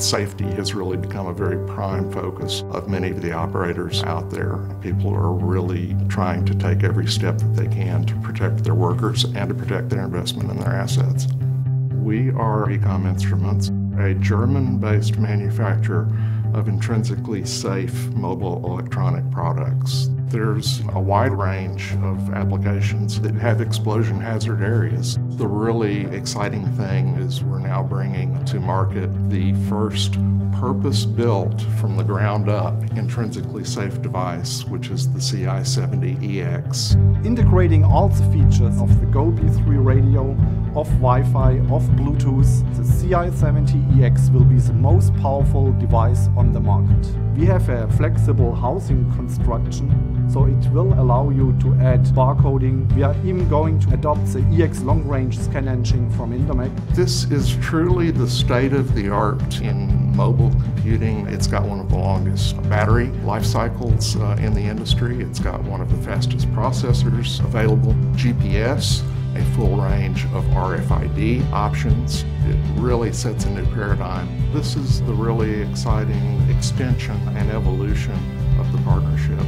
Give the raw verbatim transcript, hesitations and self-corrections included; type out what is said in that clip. Safety has really become a very prime focus of many of the operators out there. People are really trying to take every step that they can to protect their workers and to protect their investment and their assets. We are Ecom Instruments, a German-based manufacturer of intrinsically safe mobile electronic products. There's a wide range of applications that have explosion hazard areas. The really exciting thing is we're now bringing to market the first purpose-built, from the ground up, intrinsically safe device, which is the C I seventy E X. Integrating all the features of the Go B three radio, of Wi-Fi, of Bluetooth, the C I seventy E X will be the most powerful device on the market. We have a flexible housing construction, so it will allow you to add barcoding. We are even going to adopt the E X long-range scan engine from Intermec. This is truly the state-of-the-art in mobile computing. It's got one of the longest battery life cycles uh, in the industry. It's got one of the fastest processors available, G P S, a full range of R F I D options. It really sets a new paradigm. This is the really exciting extension and evolution of the partnership.